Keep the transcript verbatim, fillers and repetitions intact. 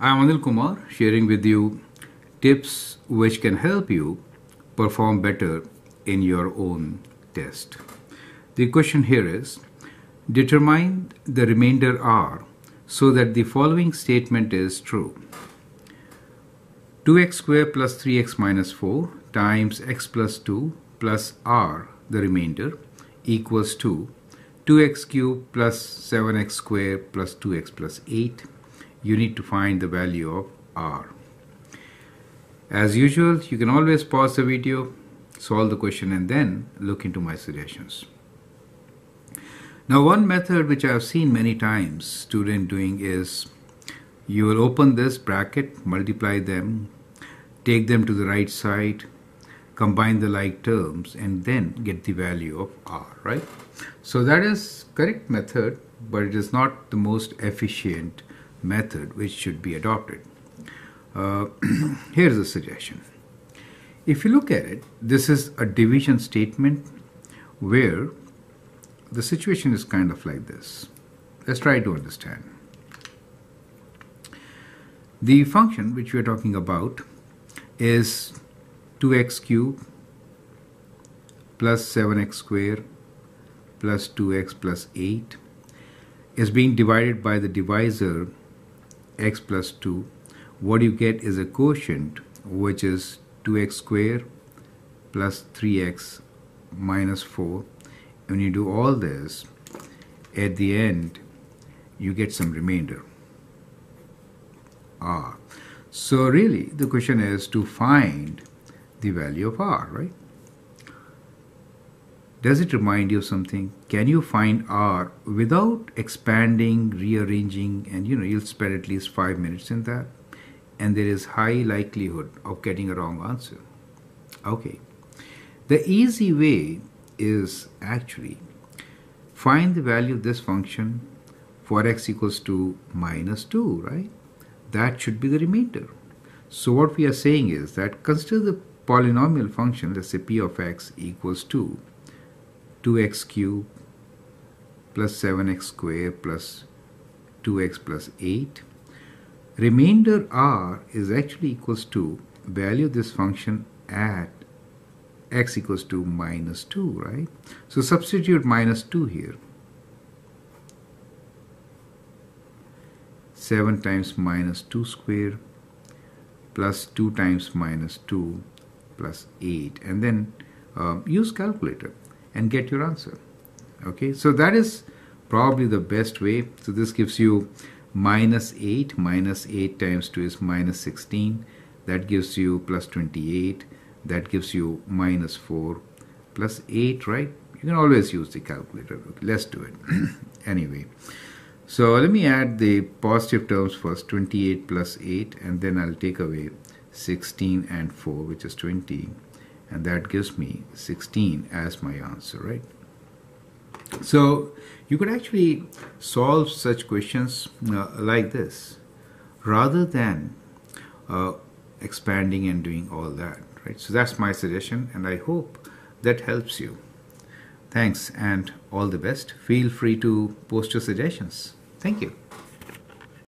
I am Anil Kumar, sharing with you tips which can help you perform better in your own test. The question here is, determine the remainder R so that the following statement is true. two x square plus three x minus four times x plus two plus R, the remainder, equals to two x cubed plus seven x square plus two x plus eight. You need to find the value of R. As usual, you can always pause the video, solve the question, and then look into my suggestions. Now, one method which I have seen many times students doing is you will open this bracket, multiply them, take them to the right side, combine the like terms, and then get the value of R, right? So that is correct method, but it is not the most efficient method which should be adopted. Uh, here's a suggestion. If you look at it, this is a division statement where the situation is kind of like this. Let's try to understand. The function which we are talking about is two x cubed plus seven x square plus two x plus eight is being divided by the divisor x plus two. What you get is a quotient which is two x square plus three x minus four. When you do all this, at the end you get some remainder R. So really the question is to find the value of R, right? Does it remind you of something? Can you find R without expanding, rearranging, and you know, you'll spend at least five minutes in that, and there is high likelihood of getting a wrong answer. Okay, the easy way is actually find the value of this function for x equals to minus two, right? That should be the remainder. So what we are saying is that consider the polynomial function, let's say p of x equals to two x cubed plus seven x square plus two x plus eight. Remainder R is actually equals to value this function at x equals to minus two, right? So substitute minus two here. seven times minus two square plus two times minus two plus eight, and then uh, use calculator and get your answer. Okay, so that is probably the best way. So this gives you minus eight, minus eight times two is minus sixteen, that gives you plus twenty-eight, that gives you minus four plus eight, right? You can always use the calculator. Okay, let's do it. Anyway, so let me add the positive terms first, twenty-eight plus eight, and then I'll take away sixteen and four, which is twenty, and that gives me sixteen as my answer, right? So you could actually solve such questions uh, like this rather than uh, expanding and doing all that, right? So that's my suggestion, and I hope that helps you. Thanks and all the best. Feel free to post your suggestions. Thank you.